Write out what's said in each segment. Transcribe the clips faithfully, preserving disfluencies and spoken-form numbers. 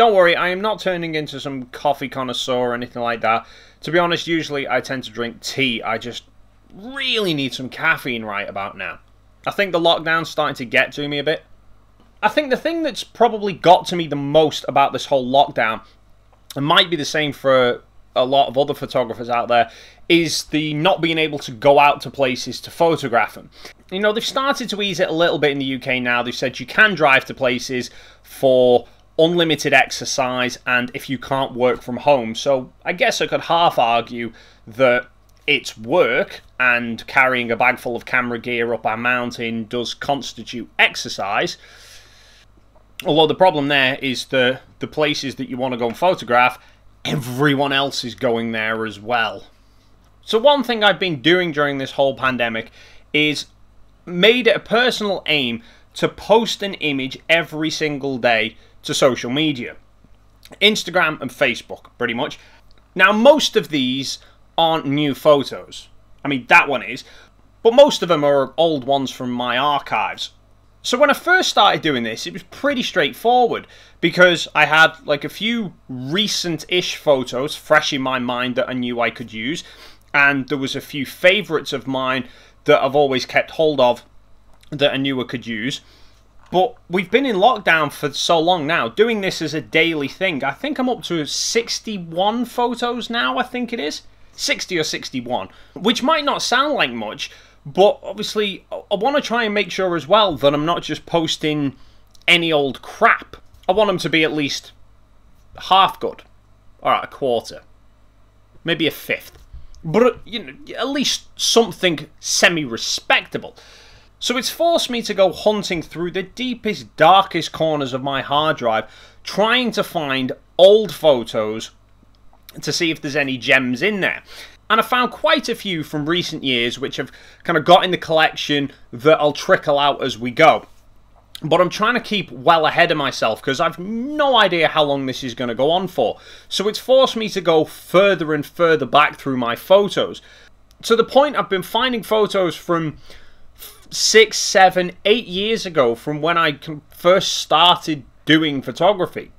Don't worry, I am not turning into some coffee connoisseur or anything like that. To be honest, usually I tend to drink tea. I just really need some caffeine right about now. I think the lockdown's starting to get to me a bit. I think the thing that's probably got to me the most about this whole lockdown, and might be the same for a lot of other photographers out there, is the not being able to go out to places to photograph them. You know, they've started to ease it a little bit in the U K now. They've said you can drive to places for unlimited exercise and if you can't work from home. So I guess I could half argue that it's work and carrying a bag full of camera gear up a mountain does constitute exercise. Although the problem there is the, the places that you want to go and photograph, everyone else is going there as well. So one thing I've been doing during this whole pandemic is made it a personal aim to post an image every single day to social media. Instagram and Facebook, pretty much. Now, most of these aren't new photos. I mean, that one is. But most of them are old ones from my archives. So when I first started doing this, it was pretty straightforward, because I had like a few recent-ish photos fresh in my mind that I knew I could use. And there was a few favourites of mine that I've always kept hold of that I knew I could use. But we've been in lockdown for so long now, doing this as a daily thing. I think I'm up to sixty-one photos now, I think it is. sixty or sixty-one, which might not sound like much, but obviously I want to try and make sure as well that I'm not just posting any old crap. I want them to be at least half good. All right, a quarter. Maybe a fifth. But, you know, at least something semi-respectable. So it's forced me to go hunting through the deepest, darkest corners of my hard drive, trying to find old photos to see if there's any gems in there. And I found quite a few from recent years, which have kind of got in the collection that I'll trickle out as we go. But I'm trying to keep well ahead of myself, because I've no idea how long this is going to go on for. So it's forced me to go further and further back through my photos. To the point I've been finding photos from six, seven, eight years ago, from when I first started doing photography.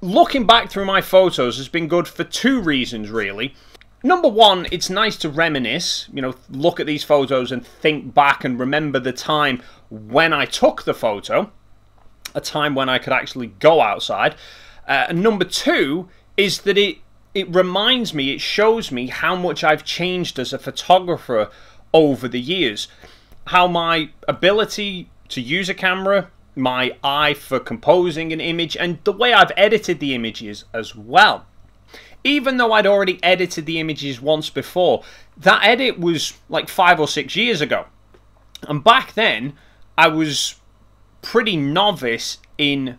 Looking back through my photos has been good for two reasons, really. Number one, it's nice to reminisce, you know, look at these photos and think back and remember the time when I took the photo, a time when I could actually go outside. Uh, and number two is that it, it reminds me, it shows me how much I've changed as a photographer over the years. How my ability to use a camera, my eye for composing an image, and the way I've edited the images as well. Even though I'd already edited the images once before, that edit was like five or six years ago. And back then, I was pretty novice in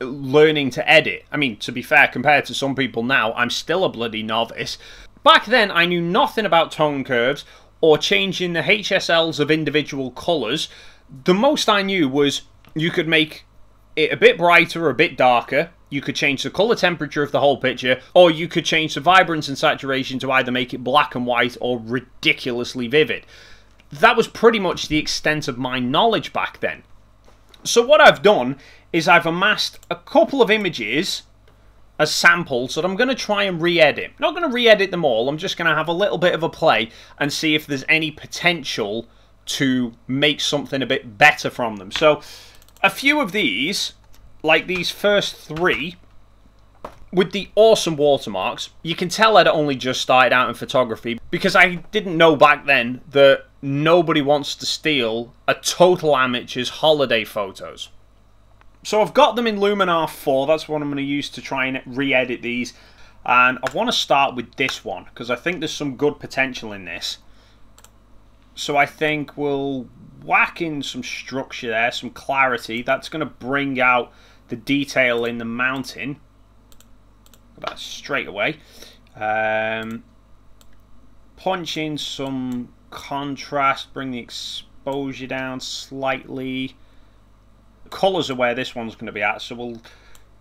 learning to edit. I mean, to be fair, compared to some people now, I'm still a bloody novice. Back then, I knew nothing about tone curves or changing the H S Ls of individual colours. The most I knew was you could make it a bit brighter or a bit darker, you could change the colour temperature of the whole picture, or you could change the vibrance and saturation to either make it black and white or ridiculously vivid. That was pretty much the extent of my knowledge back then. So what I've done is I've amassed a couple of images as samples that I'm going to try and re-edit. Not going to re-edit them all, I'm just going to have a little bit of a play and see if there's any potential to make something a bit better from them. So a few of these, like these first three, with the awesome watermarks, you can tell I'd only just started out in photography, because I didn't know back then that nobody wants to steal a total amateur's holiday photos. So I've got them in Luminar four, that's what I'm going to use to try and re-edit these. And I want to start with this one, because I think there's some good potential in this. So I think we'll whack in some structure there, some clarity. That's going to bring out the detail in the mountain. Look at that straight away. Um, punch in some contrast, bring the exposure down slightly. Colours are where this one's going to be at, so we'll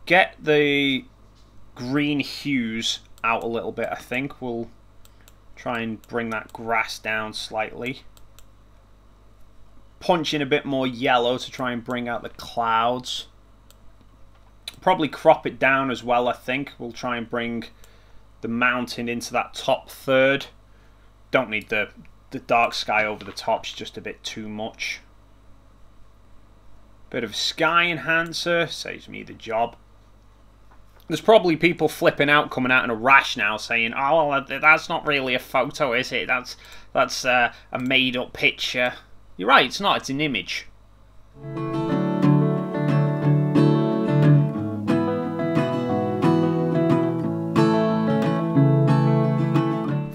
get the green hues out a little bit. I think we'll try and bring that grass down slightly, punch in a bit more yellow to try and bring out the clouds, probably crop it down as well, I think. We'll try and bring the mountain into that top third. Don't need the, the dark sky over the top. It's just a bit too much. Bit of sky enhancer. Saves me the job. There's probably people flipping out, coming out in a rash now, saying, oh, well, that's not really a photo, is it? That's, that's uh, a made-up picture. You're right, it's not. It's an image.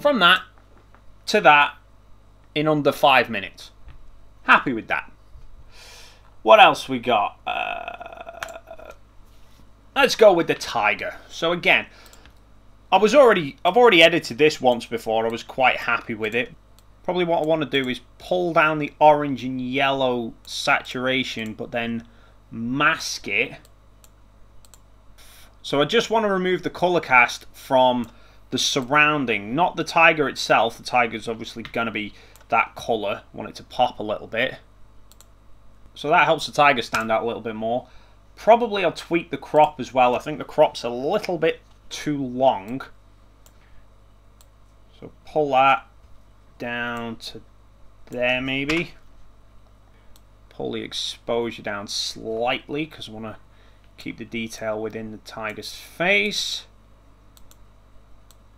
From that to that in under five minutes. Happy with that. What else we got? Uh, let's go with the tiger. So again, I was already I've already edited this once before. I was quite happy with it. Probably what I want to do is pull down the orange and yellow saturation, but then mask it. So I just want to remove the color cast from the surrounding, not the tiger itself. The tiger's obviously going to be that color. I want it to pop a little bit. So that helps the tiger stand out a little bit more. Probably I'll tweak the crop as well. I think the crop's a little bit too long. So pull that down to there maybe. Pull the exposure down slightly because I want to keep the detail within the tiger's face.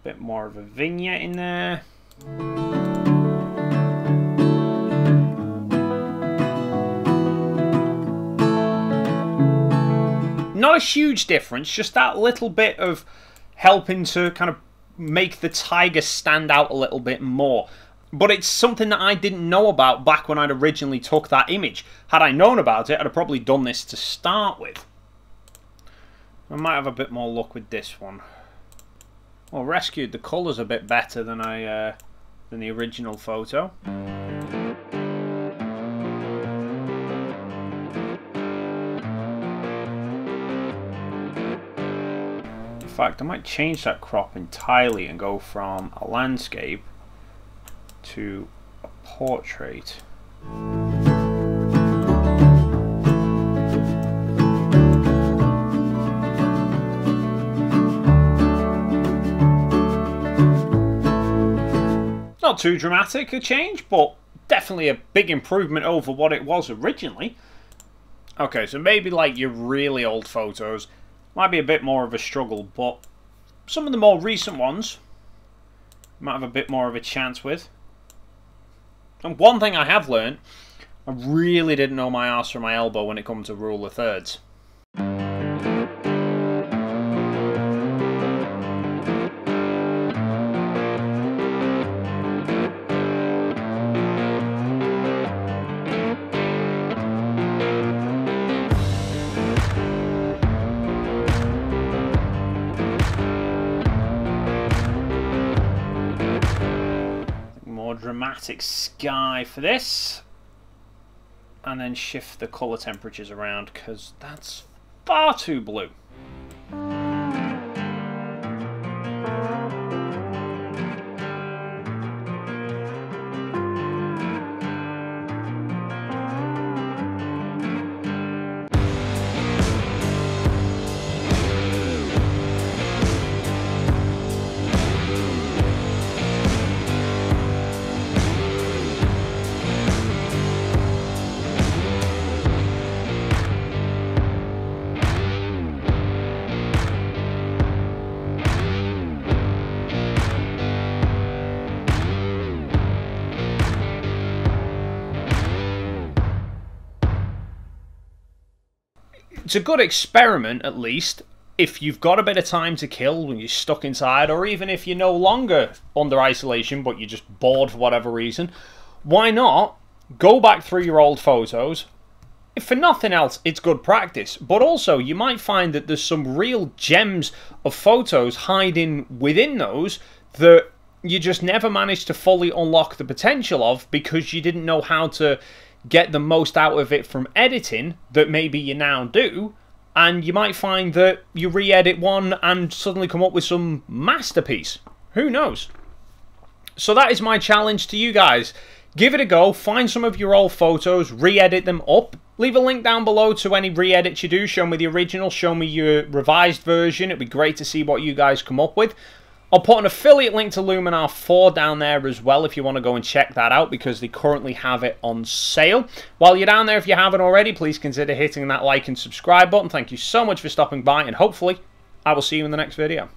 Bit more of a vignette in there. Not a huge difference, just that little bit of helping to kind of make the tiger stand out a little bit more. But it's something that I didn't know about back when I'd originally took that image. Had I known about it, I'd have probably done this to start with. I might have a bit more luck with this one. Well, rescued the colours a bit better than I uh, than the original photo. In fact, I might change that crop entirely and go from a landscape to a portrait. Not too dramatic a change, but definitely a big improvement over what it was originally. Okay, so maybe like your really old photos might be a bit more of a struggle, but some of the more recent ones might have a bit more of a chance with. And one thing I have learned, I really didn't know my arse from my elbow when it comes to rule of thirds. Dramatic sky for this, and then shift the color temperatures around because that's far too blue. It's a good experiment, at least, if you've got a bit of time to kill when you're stuck inside, or even if you're no longer under isolation but you're just bored for whatever reason. Why not go back through your old photos? If for nothing else, it's good practice. But also, you might find that there's some real gems of photos hiding within those that you just never managed to fully unlock the potential of because you didn't know how to get the most out of it from editing, that maybe you now do, and you might find that you re-edit one and suddenly come up with some masterpiece. Who knows? So that is my challenge to you guys. Give it a go, find some of your old photos, re-edit them up, Leave a link down below to any re-edits you do. Show me the original, show me your revised version. It'd be great to see what you guys come up with. I'll put an affiliate link to Luminar four down there as well if you want to go and check that out, because they currently have it on sale. While you're down there, if you haven't already, please consider hitting that like and subscribe button. Thank you so much for stopping by, and hopefully I will see you in the next video.